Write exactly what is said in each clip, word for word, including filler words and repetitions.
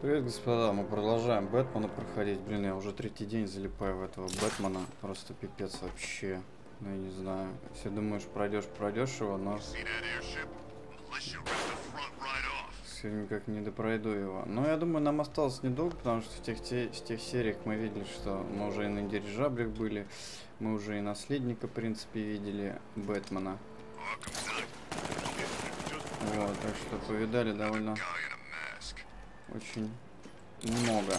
Привет, господа, мы продолжаем Бэтмена проходить. Блин, я уже третий день залипаю в этого Бэтмена. Просто пипец вообще. Ну, я не знаю. Все думаешь, пройдешь, пройдешь его, но... Сегодня никак не допройду его. Но я думаю, нам осталось недолго, потому что в тех, те... с тех сериях мы видели, что мы уже и на дирижаблях были. Мы уже и наследника, в принципе, видели Бэтмена. Вот, так что повидали довольно... Очень много.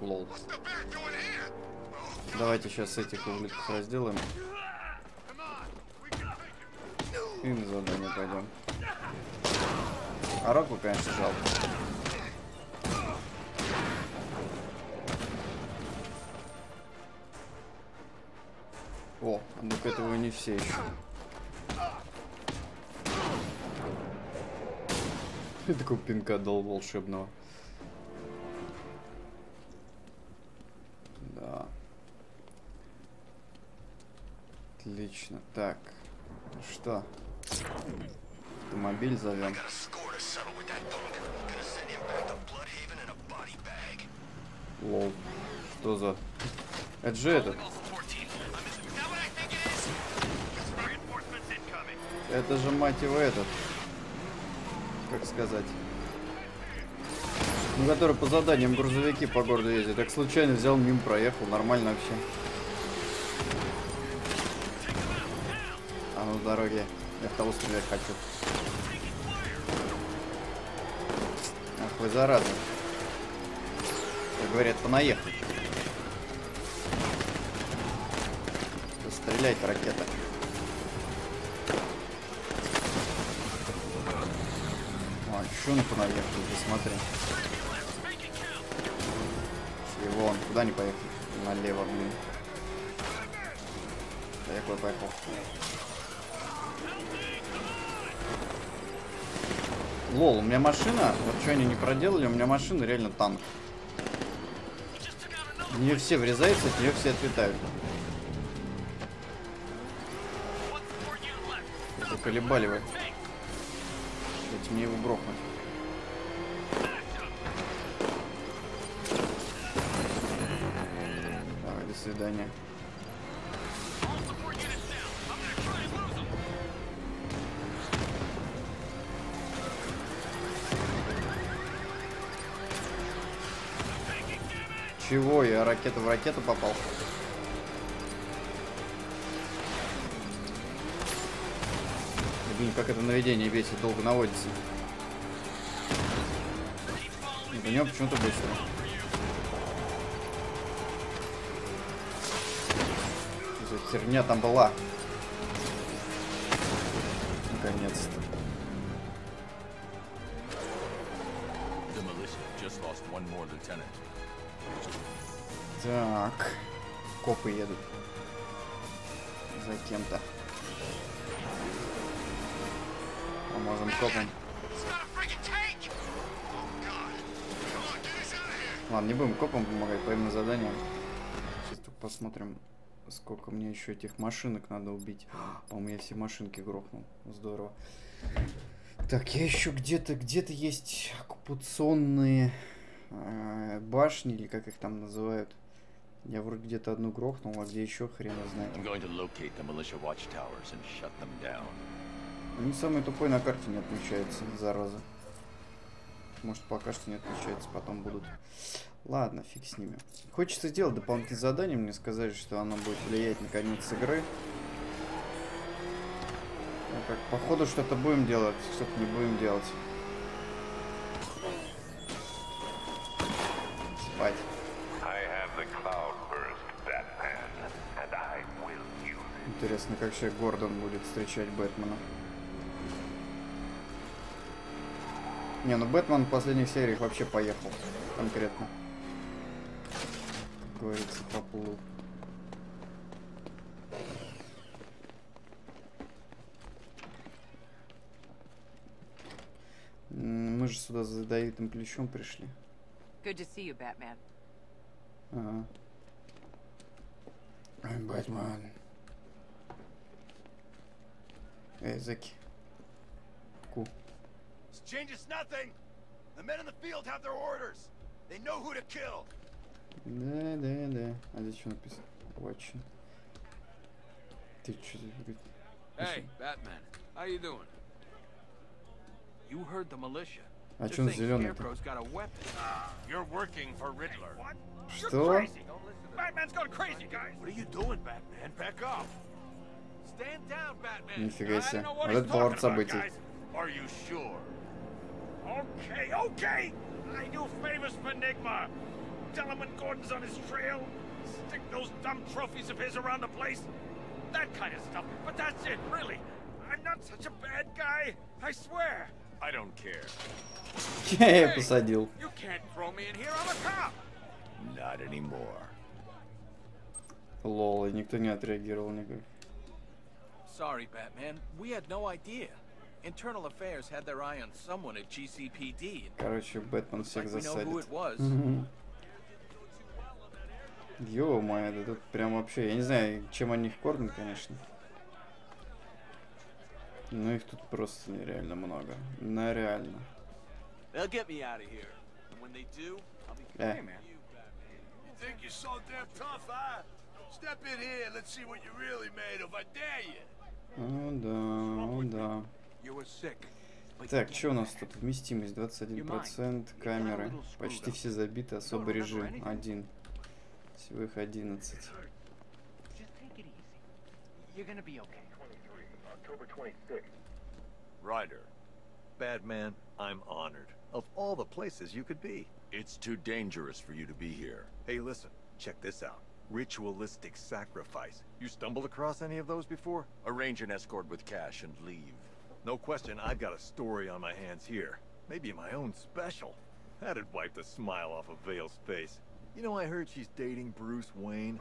Лол. Давайте сейчас этих ублюдков разделаем. И на задание пойдем. А Року, конечно, жалко. О, ну к этому и не все еще. И такой пинка дал волшебного. Да. Отлично. Так. Ну что? Автомобиль зовем. Лол. Что за... Это же этот. Это же, мать его, этот. Как сказать, ну, который по заданиям грузовики по городу ездит. Так случайно взял, мимо проехал. Нормально вообще. А ну, дороги. Я в того стрелять хочу. Ах вы зараза. Как говорят, понаехали. Стреляет ракета. Что он понаехал, посмотри. Его он куда не поехал? Налево, блин. Поехал, поехал. Лол, у меня машина. Вот что они не проделали, у меня машина реально танк. В нее все врезаются, от нее все отлетают. Это колебали вы. Ведь мне его грохнуть. Давай, до свидания. Чего? Я ракета в ракету попал. Блин, как это наведение бесит, долго наводится. У него почему-то быстро. Что за херня там была? Наконец-то. Так. Копы едут. За кем-то. Можем копом. Ладно, не будем копом помогать, пойдем на задание. Сейчас тут посмотрим, сколько мне еще этих машинок надо убить. По-моему, я все машинки грохнул. Здорово. Так, я еще где-то, где-то есть оккупационные э, башни, или как их там называют. Я вроде где-то одну грохнул, а где еще хрен знает. Они самый тупой на карте не отмечается, зараза. Может, пока что не отмечается, потом будут. Ладно, фиг с ними. Хочется сделать дополнительное задание. Мне сказали, что оно будет влиять на конец игры. А так, походу, что-то будем делать, что-то не будем делать. Спать. Интересно, как сейчас Гордон будет встречать Бэтмена. Не, ну Бэтмен в последних сериях вообще поехал. Конкретно. Как говорится, поплыл. Мы же сюда за ядовитым плечом пришли. Ага. Бэтмен. Эй, Зеки. Ку. Да, да, да. А здесь что написано? Очень. Ты что здесь? Эй, Бэтмен, how you doing? You heard the militia. А чё он зелёный? You're working for Riddler. Что? Batman's gone crazy, guys. What are you doing, Batman? Back up. Stand down, Batman. Нифига себе. Вот это поворот событий. Are you sure? Okay, okay. I do favors for Enigma. Tell him when Gordon's on his trail. Stick those dumb trophies of his around the place. That kind of stuff. But that's it, really. I'm not such a bad guy. I swear. I don't care. Hey, you can't throw me in here. I'm a cop. Not anymore. Лол, никто не отреагировал никак. Sorry, Batman. We had no idea. Internal affairs had their eye on someone at G C P D. Короче, Бэтмен всех засадит. Ё-моё, да тут прям вообще, я не знаю, чем они их кормят, конечно. Но их тут просто нереально много. Нереально. Э. О, да, о, да. Так, что у нас тут? Вместимость двадцать один процент, камеры. Почти все забиты, особый режим один. Всего их одиннадцать. Rider, Batman, I'm honored. Of all the places you could be, it's too dangerous for you to be here. Hey, listen, check this out. Ritualistic sacrifice. You stumbled across any of those before? Arrange an escort with cash and leave. No question, I've got a story on my hands here. Maybe my own special. That'd wipe the smile off of Vale's face. You know, I heard she's dating Bruce Wayne.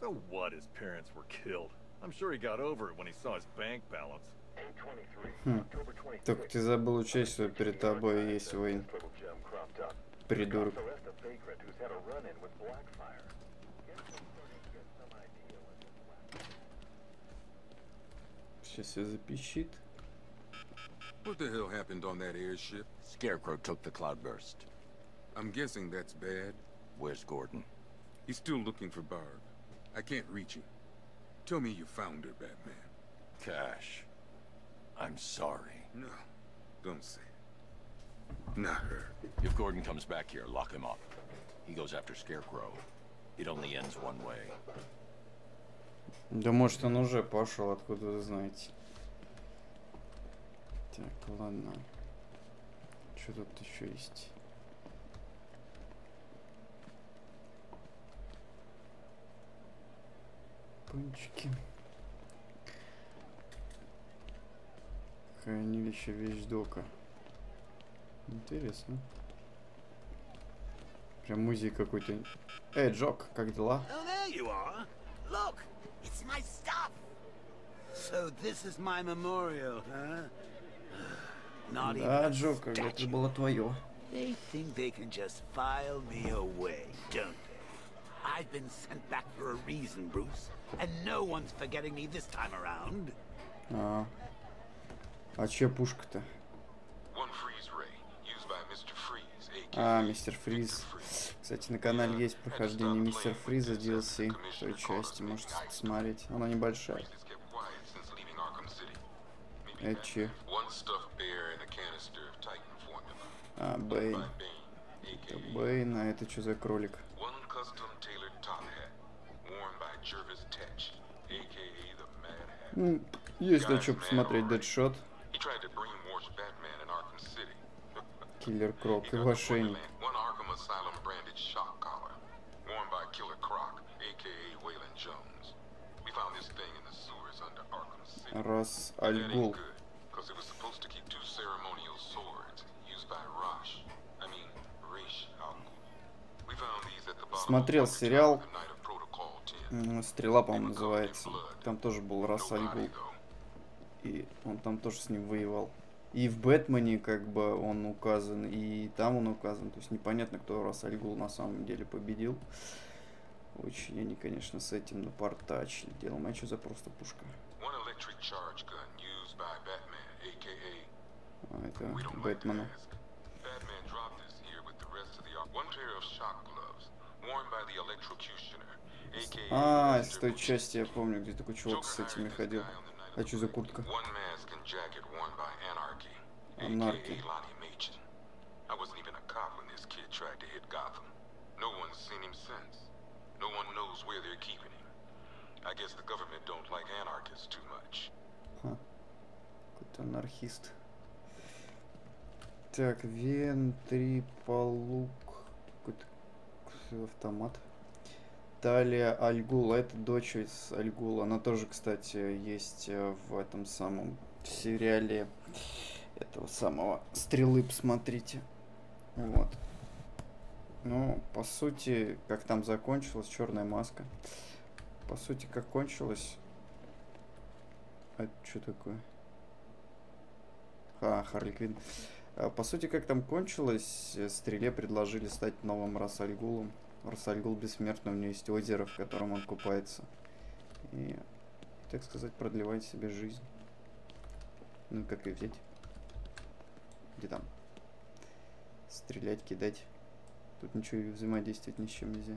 So what? His parents were killed. I'm sure he got over it when he saw his bank balance. Хм. Так ты забыл учесть, что перед тобой есть Уэйн. Придурок. Сейчас все запищит. What the hell happened on that airship? Scarecrow took the cloudburst. I'm guessing that's bad. Where's Gordon? He's still looking for Barb. I can't reach him. Tell me you found her, Batman. Cash. I'm sorry. No, don't say it. Not her. If Gordon comes back here, lock him up. He goes after Scarecrow. It only ends one way. Да может он уже пошел, откуда вы знаете. Так, ладно. Что тут еще есть? Пончики. Хранилище вещдока. Интересно. Прям музей какой-то. Эй, Джок, как дела? Да, Джок, это было твое. I've been sent back for a reason, Bruce, and no one's forgetting me this time around. Ah, а чья пушка-то? А, Мистер Фриз. Кстати, на канале есть прохождение Мистер Фриза ди эл си той части, можете посмотреть. Она небольшая. Это че? А, Бэйн. Это Бэйн, а это что за кролик? Ну, есть на что посмотреть. Дэдшот, Киллер Крок и Вошейник. Рас аль Гул. Смотрел сериал «Стрела», по-моему, называется. Там тоже был Рас аль Гул. И он там тоже с ним воевал. И в «Бэтмене» как бы он указан, и там он указан. То есть непонятно, кто Рас аль Гул на самом деле победил. Очень они, конечно, с этим напортачили. Делом, а что за просто пушка? А, это Бэтмена. А, с той части я помню, где такой чувак с этими ходил. А что за куртка? Анарки. Ха. Какой-то анархист. Так, вентриполук. Какой-то автомат. Талия Альгула, это дочь из Альгула. Она тоже, кстати, есть в этом самом сериале этого самого Стрелы, посмотрите. Вот. Ну, по сути, как там закончилась Черная маска. По сути, как кончилась... А что такое? А, Харли Квин. По сути, как там кончилось, Стреле предложили стать новым Рас аль Гулом. Рас аль Гул бессмертный, у него есть озеро, в котором он купается. И, так сказать, продлевает себе жизнь. Ну, как ее взять? Где там? Стрелять, кидать. Тут ничего взаимодействовать ни с чем нельзя.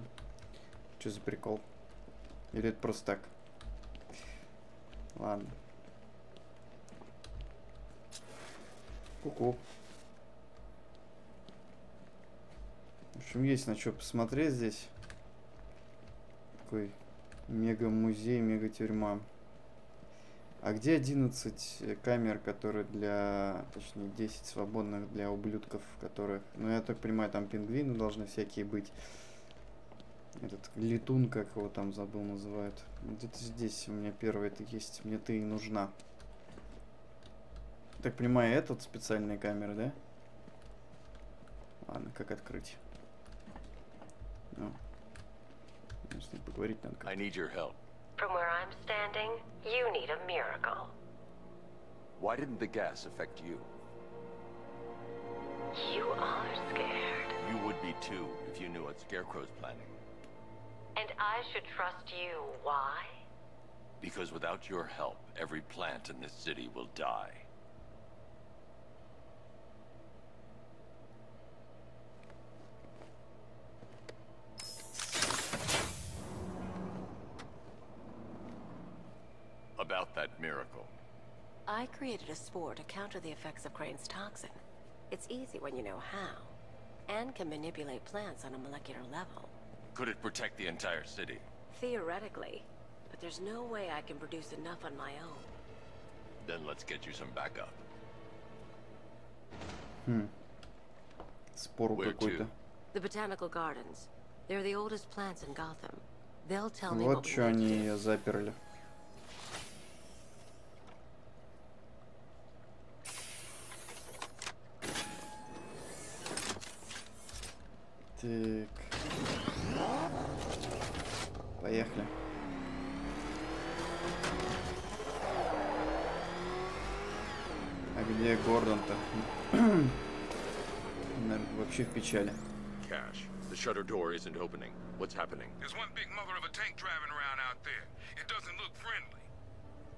Что за прикол? Или это просто так? Ладно. Ку-ку. В общем, есть на что посмотреть здесь. Такой мега-музей, мега-тюрьма. А где одиннадцать камер, которые для... Точнее, десять свободных для ублюдков, которые... Ну, я так понимаю, там пингвины должны всякие быть. Этот летун, как его там, забыл, называют. Где-то здесь у меня первое это есть. Мне ты и нужна. Так понимаю, этот специальные камеры, да? Ладно, как открыть? Ну. Если поговорить надо как-то. I need your help. From where I'm standing, you need a miracle. Why didn't the gas affect you? You are scared. You would be too if you knew what Scarecrow's planning. And I should trust you. Why? Because without your help, every plant in this city will die. About that miracle. I created a spore to counter the effects of Crane's toxin. It's easy when you know how, and can manipulate plants on a molecular level. Could it protect the entire city? Theoretically, but there's no way I can produce enough on my own. Then let's get you some backup. Hmm. Спор какой-то. The botanical gardens. They're the oldest plants in Gotham. They'll tell me what to do. Так. Поехали. А где Гордон-то? Наверное, вообще в печали. Cash. The shutter door isn't opening. What's happening? There's one big mother of a tank driving around out there. It doesn't look friendly.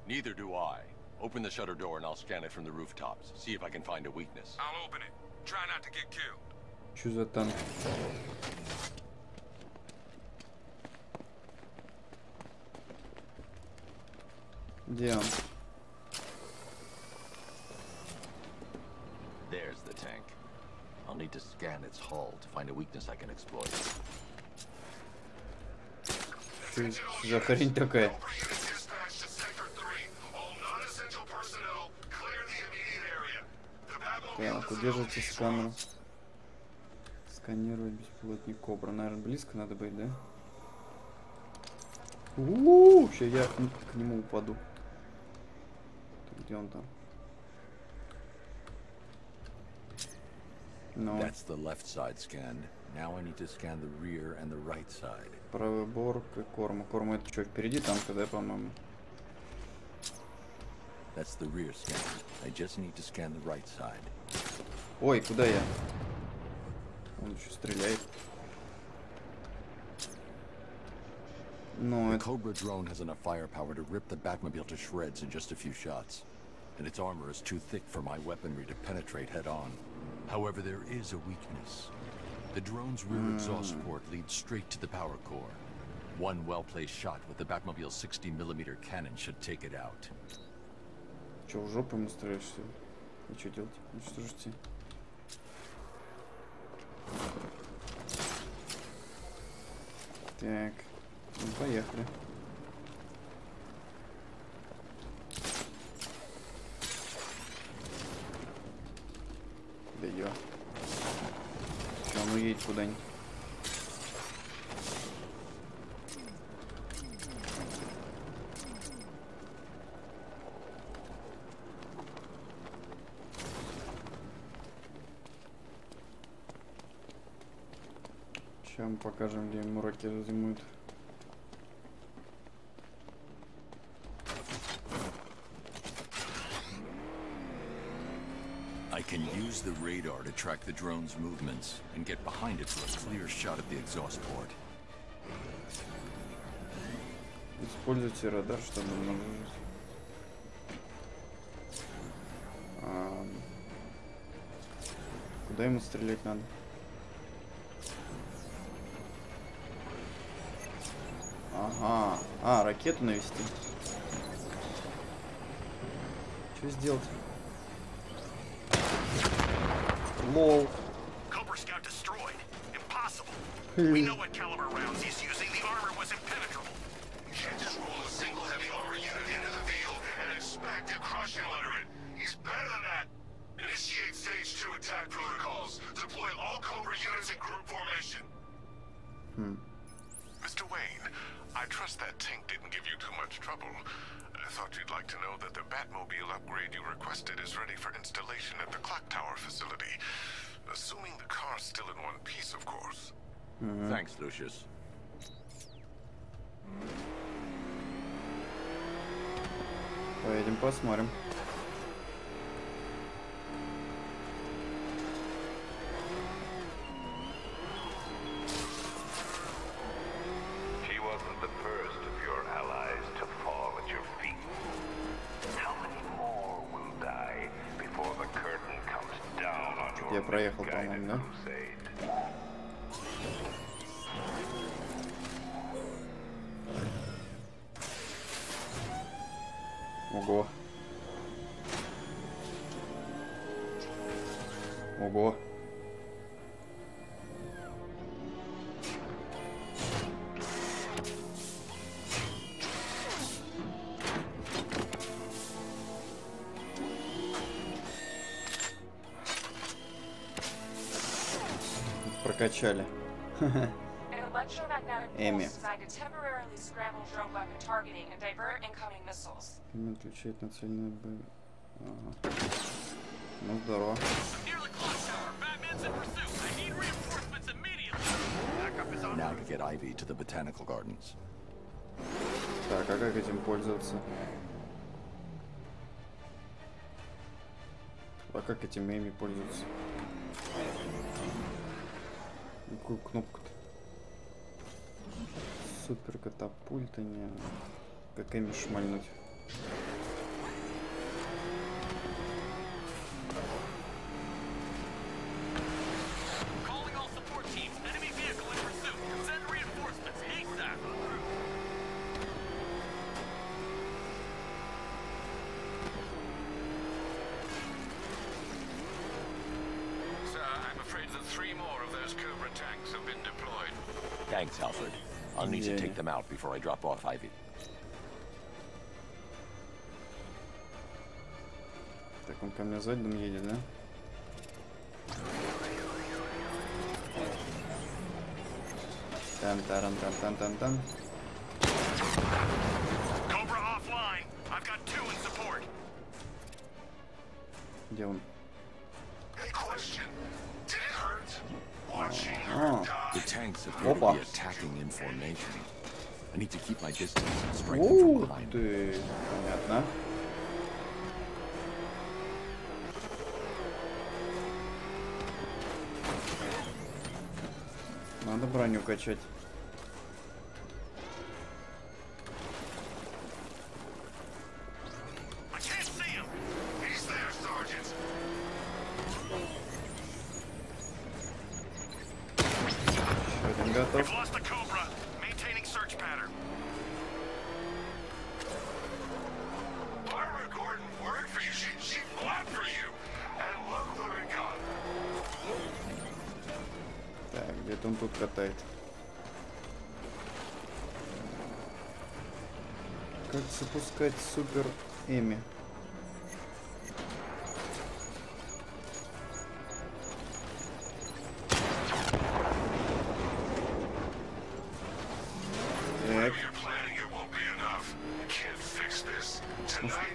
Neither do I. Open the shutter door and I'll scan it from the rooftops. See if I can find a weakness. I'll open it. Try not to get killed. Чё за танк? Где он? There's the tank. I'll need to scan its hull to find a weakness I can exploit. Ты за хрень такая? Так, удержите сканер. Сканировать беспилотник Кобра. Наверное, близко надо быть, да? У-у-у! Сейчас я к нему упаду. Где он там? No. Right. Правый борт и корма. Корма это что, впереди там, когда, по-моему? Right. Ой, куда я? Он еще стреляет. Но это... Cobra drone has enough firepower to rip the Batmobile to shreds in just a few shots, and its armor is too thick for my weaponry to penetrate head-on. However, there is a weakness. The drone's rear mm. exhaust port leads straight to the power core. One well-placed shot with the Batmobile's sixty millimeter cannon should take it out. Че, в жопу ему стреляешь, что ли? И что делать? Ну что же ты? Так, ну поехали. Да ё. Че, он уедет куда-нибудь? Сейчас мы покажем, где мураки зазимуют. I can use the radar to track the drone's movements and get behind it for a clear shot at the exhaust port. Используйте радар, чтобы обнаружить. А... Куда ему стрелять надо? Ага, а, ракету навести. Что сделать? Лол. Хм. Mister Wayne, I trust that tank didn't give you too much trouble. I thought you'd like to know that the Batmobile upgrade you requested is ready for installation at the Clock Tower facility. Assuming the car's still in one piece, of course. Mm-hmm. Thanks, Lucius. Поедем посмотрим. Я проехал, по-моему, да? Ого. Ого. Прокачали. Эмми. Эмми отвечает на цельную б... Ага. Ну, здорово. Так, а как этим пользоваться? А как этим Эмми пользоваться? Какую кнопку-то? Супер катапульта, не... Как ими шмальнуть? Thanks, Alfred. I'll need yeah. to take them out before I drop off Ivy. Так, он ко мне задом едет, да? Тан-таран-тан-тан-тан-тан. Cobra offline. I've got two in support. Где он? Oh. The tanks appear to be attacking in formation. I need to keep my distance and strike them from behind. Понятно. Надо броню качать. готов. Так, где-то он тут катает. Как запускать супер Эмми?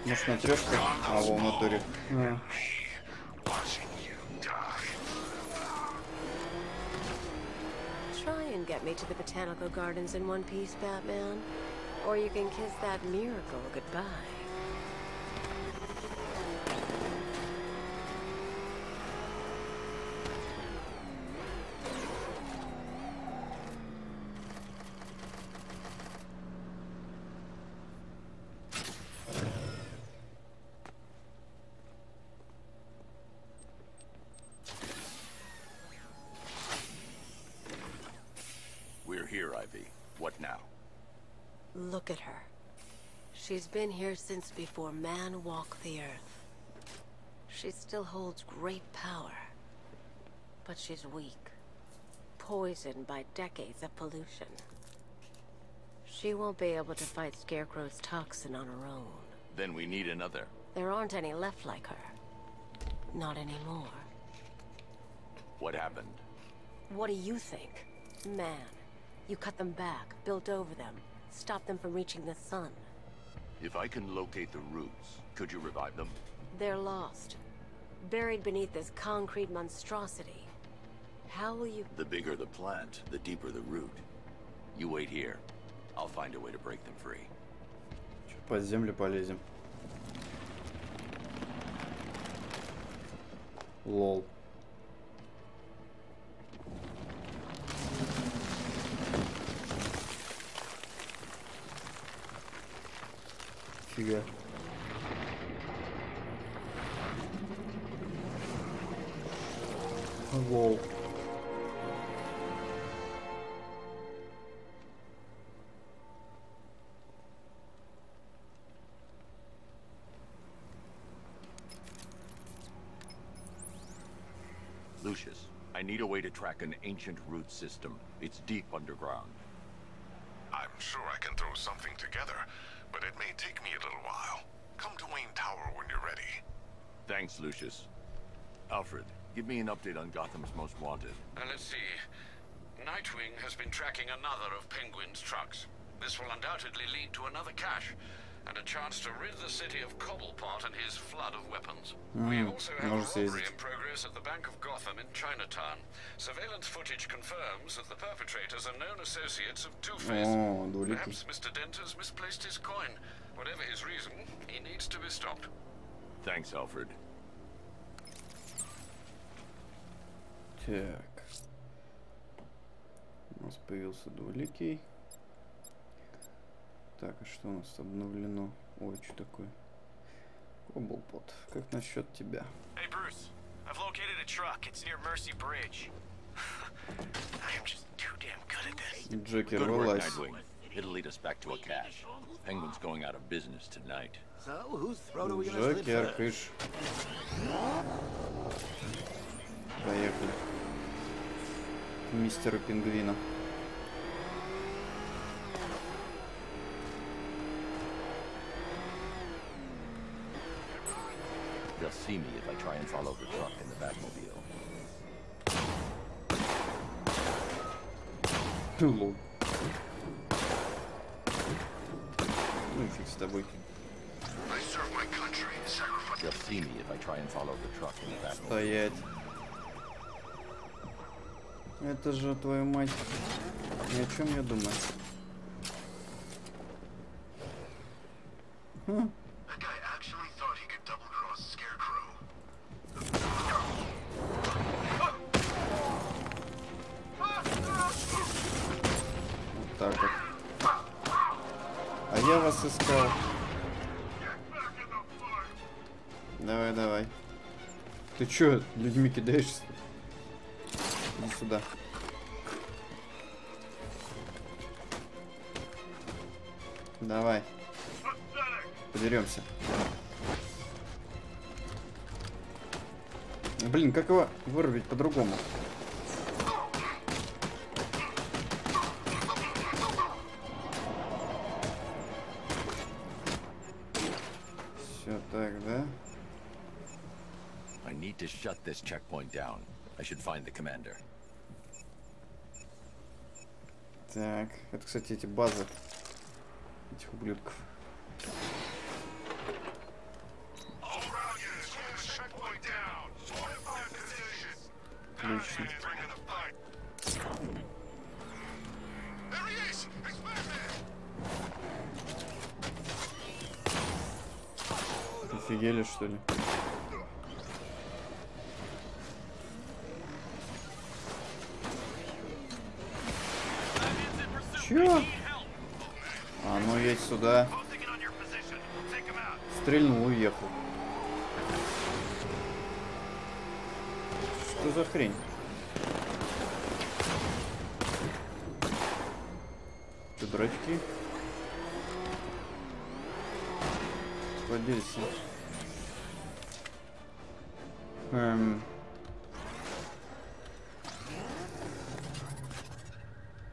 Может, на трешку? А, во, в натуре. Yeah. Try and get me to the botanical gardens in one piece, Batman. Or you can kiss that miracle goodbye. We're here, Ivy. What now? Look at her. She's been here since before man walked the earth. She still holds great power. But she's weak. Poisoned by decades of pollution. She won't be able to fight Scarecrow's toxin on her own. Then we need another. There aren't any left like her. Not anymore. What happened? What do you think? Man, you cut them back, built over them. Stop them from reaching the sun. If I can locate the roots, could you revive them? They're lost. Buried beneath this concrete monstrosity. How will you... The bigger the plant, the deeper the root. You wait here. I'll find a way to break them free. Чё, под землю полезем. Лол. Фига. Воу. Lucius, I need a way to track an ancient root system. It's deep underground. I'm sure I can throw something together. But it may take me a little while. Come to Wayne Tower when you're ready. Thanks, Lucius. Alfred, give me an update on Gotham's Most Wanted. Uh, let's see. Nightwing has been tracking another of Penguin's trucks. This will undoubtedly lead to another cache, and a chance to rid the city of Cobblpot and his flood of weapons. Mm. We also have no, a robbery in progress at the Bank of Gotham in Chinatown. Surveillance footage confirms that the perpetrators are known associates of Two-Face. Oh, perhaps Mister Dent has misplaced his coin. Whatever his reason, he needs to be stopped. Thanks, Alfred. Так. У нас появился Двуликий. Так, а что у нас обновлено? Ой, что такое? Кобблпот, как насчет тебя? Hey, Bruce, I've located a truck. It's near Mercy Bridge. I'm just too damn good at this. Джокер, вылазь. It'll lead us back to a cache. Penguin's going out of business tonight. So, who's throat are we gonna slip through? Джокер, кыш. Поехали. К мистеру Пингвину. They'll see me if I try and follow the truck in the Batmobile. Too long. I serve my country. Sacrifice. They'll see me if I try and follow the truck in the Batmobile. Стоять. Это же твою мать. Ни о чем я думаю. Хм. Я вас искал. Давай, давай. Ты чё, людьми кидаешься? Иди сюда. Давай. Подеремся. Блин, как его вырубить по-другому? Все так, да? I need to shut this checkpoint down. I should find the commander. Так, это, кстати, эти базы этих ублюдков. Отлично. Офигели, что ли? Чё? А, ну едь сюда. Стрельнул, уехал. Что за хрень? Ты дурачки? Поделись. Эм...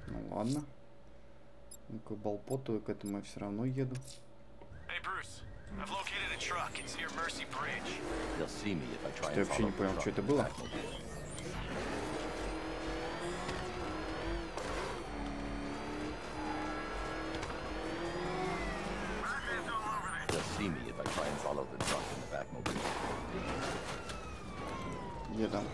Ну ладно. Ну, к Кобблпоту, к этому я все равно еду. Я вообще не понял, что это было. Где там?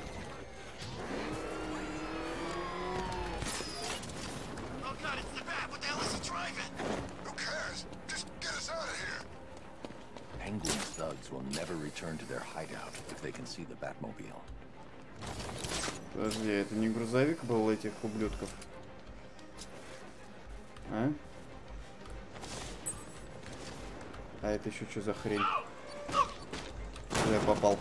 Подожди, это не грузовик был этих ублюдков? А? А это еще что за хрень? Я попал.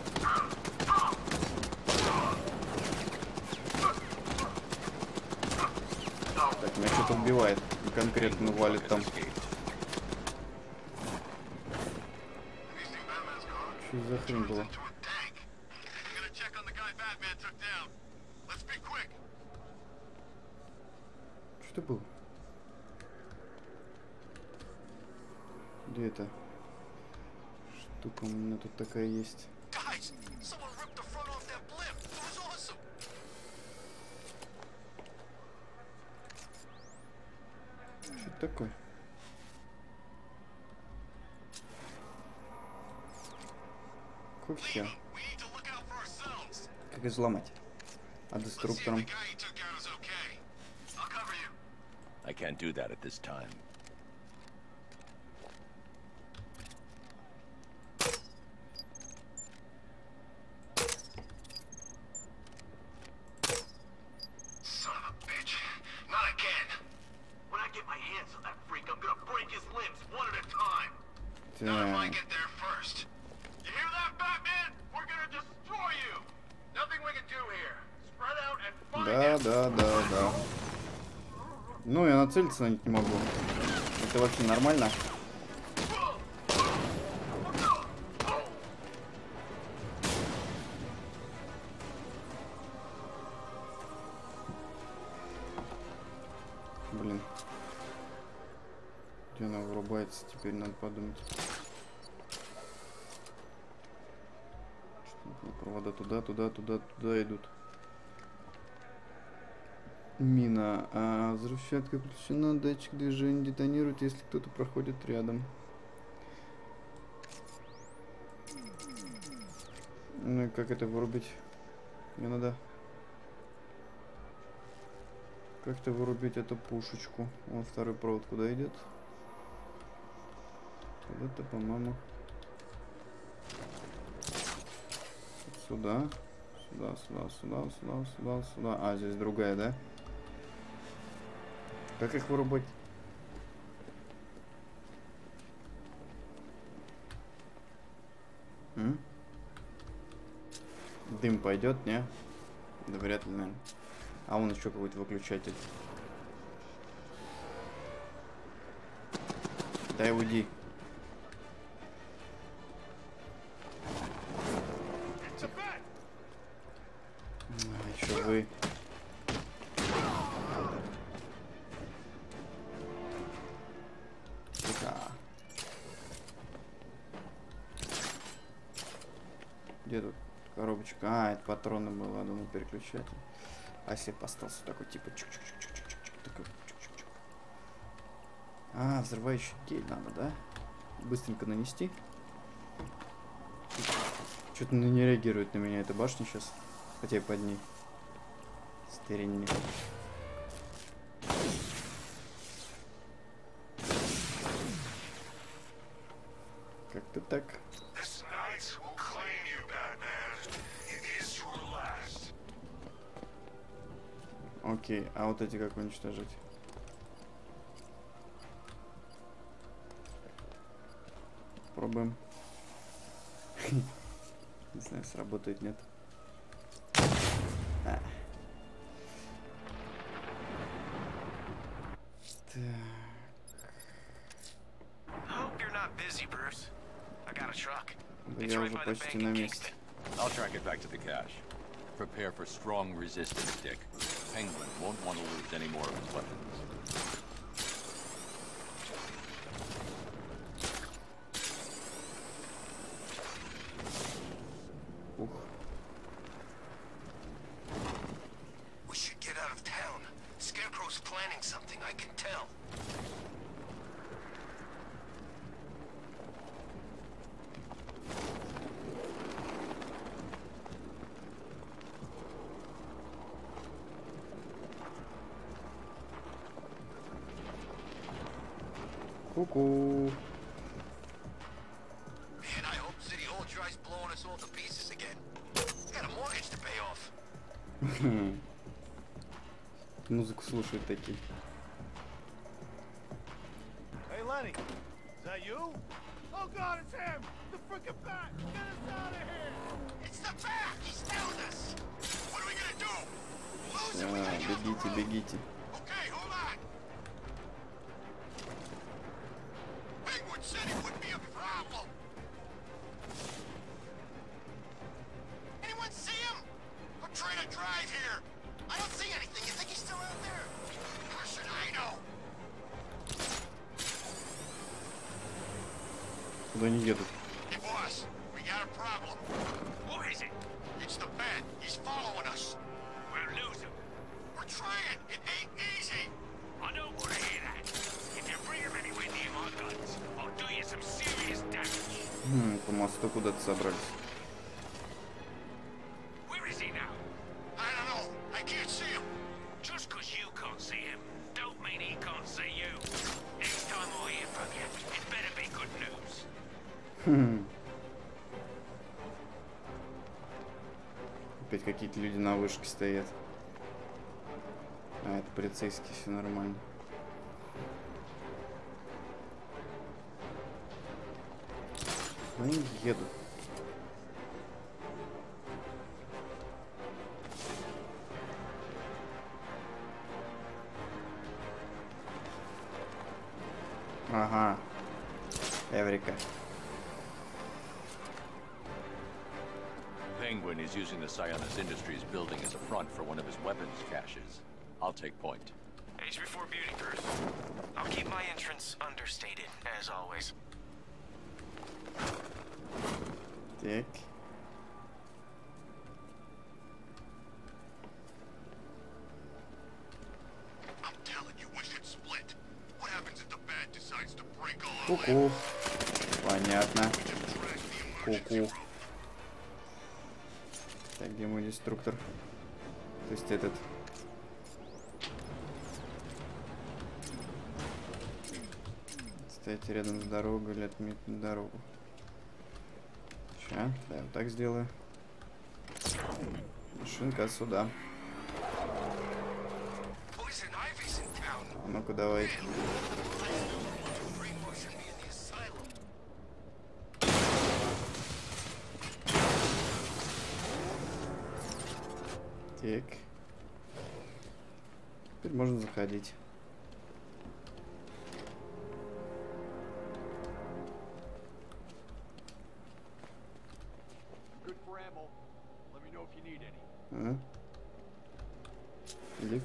Так, меня что-то убивает. Конкретно валит там. Что за хрень была? Что было? Где это? Штука у меня тут такая есть. Что это такое? Все. Как изломать? А деструктором? Целиться на них не могу. Это вообще нормально? Блин. Где она вырубается? Теперь надо подумать. Что, провода туда, туда, туда, туда идут. Мина. А, взрывчатка включена. Датчик движения детонирует, если кто-то проходит рядом. Ну и как это вырубить? Мне надо как-то вырубить эту пушечку. Вон второй провод куда идет? Куда-то, по-моему. Сюда. Сюда, сюда, сюда, сюда, сюда, сюда. А, здесь другая, да? Как их вырубать? М? Дым пойдет, не? Да вряд ли, наверное. А вон еще какой-то выключатель. Да уйди. А, еще вы. Где тут коробочка? А, это патроны было, думаю, переключатель. А сеп остался такой, типа, чук-чук-чук-чук-чук-чук, такой чук-чук-чук. А, взрывающий гель надо, да? Быстренько нанести. Что-то не реагирует на меня эта башня сейчас. Хотя и под ней. Стерильник. Как-то так. Окей, а вот эти как уничтожить? Пробуем. Не знаю, сработает, нет. А. Так. Да я уже почти на месте. Penguin won't want to lose any more of his weapons. We should get out of town. Scarecrow's planning something, I can tell. Ку-ку. Музыку слушают такие. Бегите, бегите. Куда они едут? Хм, по мосту куда-то собрались. Опять какие-то люди на вышке стоят. А, это полицейские, все нормально. Они едут. Ага. Эврика. Penguin is using the Sionis Industries building as a front for one of his weapons caches. I'll take point. Age before beauty, Bruce. I'll keep my entrance understated, as always. Так. Ку-ку. Понятно. Ку-ку. Так, где мой деструктор? То есть этот. Стоять рядом с дорогой или отметить дорогу. А, да, вот так сделаю. Машинка сюда. А ну-ка, давай. Так. Теперь можно заходить.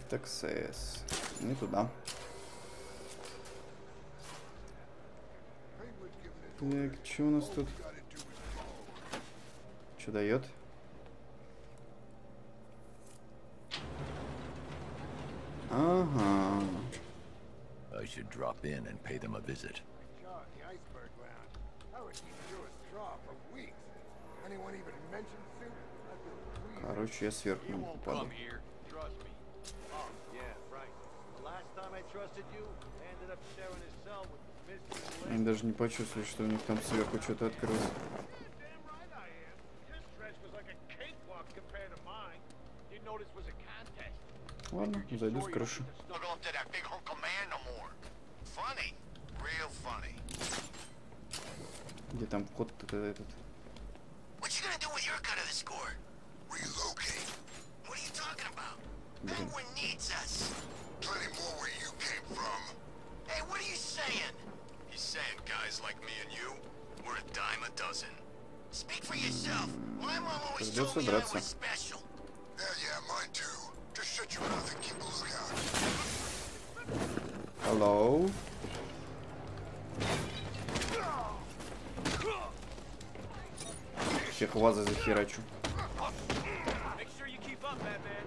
так сэс. Не туда. Так, что у нас тут? Что дает? Ага. Короче, я сверху попаду. Они даже не почувствовали, что у них там сверху что-то открылось. Ладно, зайду с крыши. Где там вход-то этот? Блин. Придется драться. Hello. Всех вазы захерачу.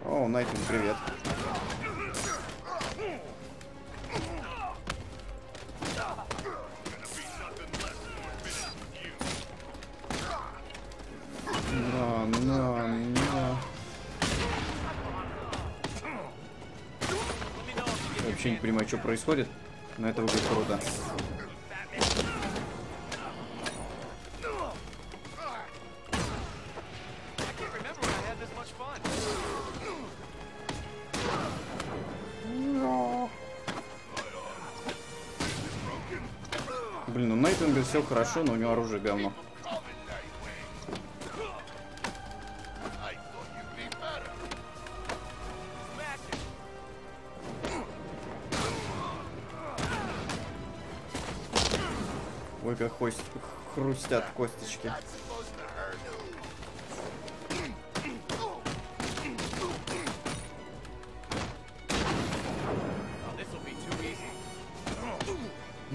О, Найтвинг, привет. На, на, на. Вообще не понимаю, что происходит, но это выглядит круто. Блин, у Найтвинга все хорошо, но у него оружие говно. Ой, как хост... хрустят косточки.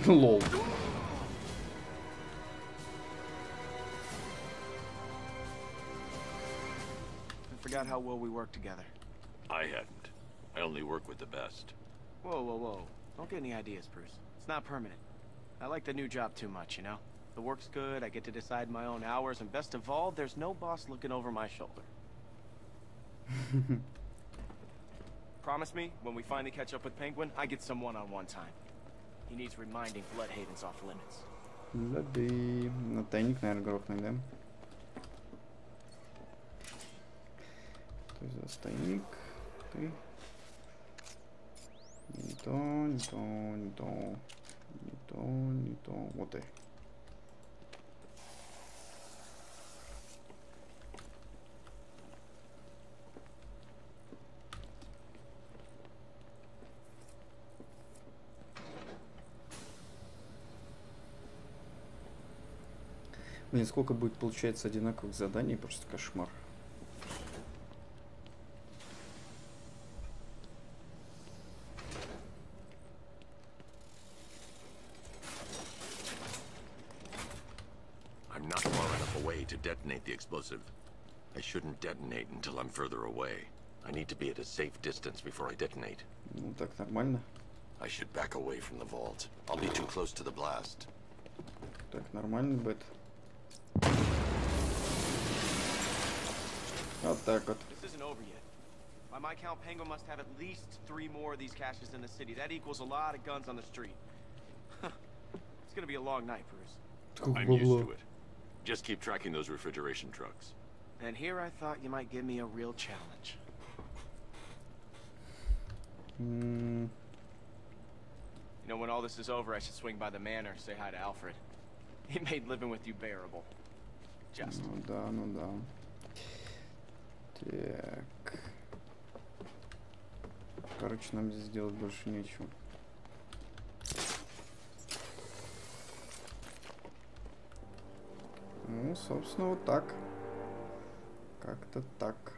Лол. How well we work together. I hadn't. I only work with the best. Whoa, whoa, whoa. Don't get any ideas, Bruce. It's not permanent. I like the new job too much, you know? The work's good, I get to decide my own hours, and best of all, there's no boss looking over my shoulder. Promise me, when we finally catch up with Penguin, I get some one-on-one time. He needs reminding Bloodhaven's off limits. Bloody... На тайник, наверное, грохнуть, да? Застойник. Ты. Не то, не то, не то. Не то, не то. Вот ты. Блин, сколько будет получается одинаковых заданий, просто кошмар. Detonate the explosive. I shouldn't detonate until I'm further away. I need to be at a safe distance before I detonate. Ну так нормально. I should back away from the vault. I'll be too close to the blast. Так нормально, Бэт. Вот так вот. This isn't over yet. By my count, Penguin must have at least three more of these caches in the city. That equals a lot of guns on the street. It's gonna be a long night, Bruce. I'm used to it. Just keep tracking those refrigeration trucks. And here I thought you might give me a real challenge. Mm. You know, when all this is over, I should swing by the manor, say hi to Alfred. He made living with you bearable. Just. Ну да, ну да. Так. Короче, нам здесь делать больше нечего. Ну, собственно, вот так. Как-то так.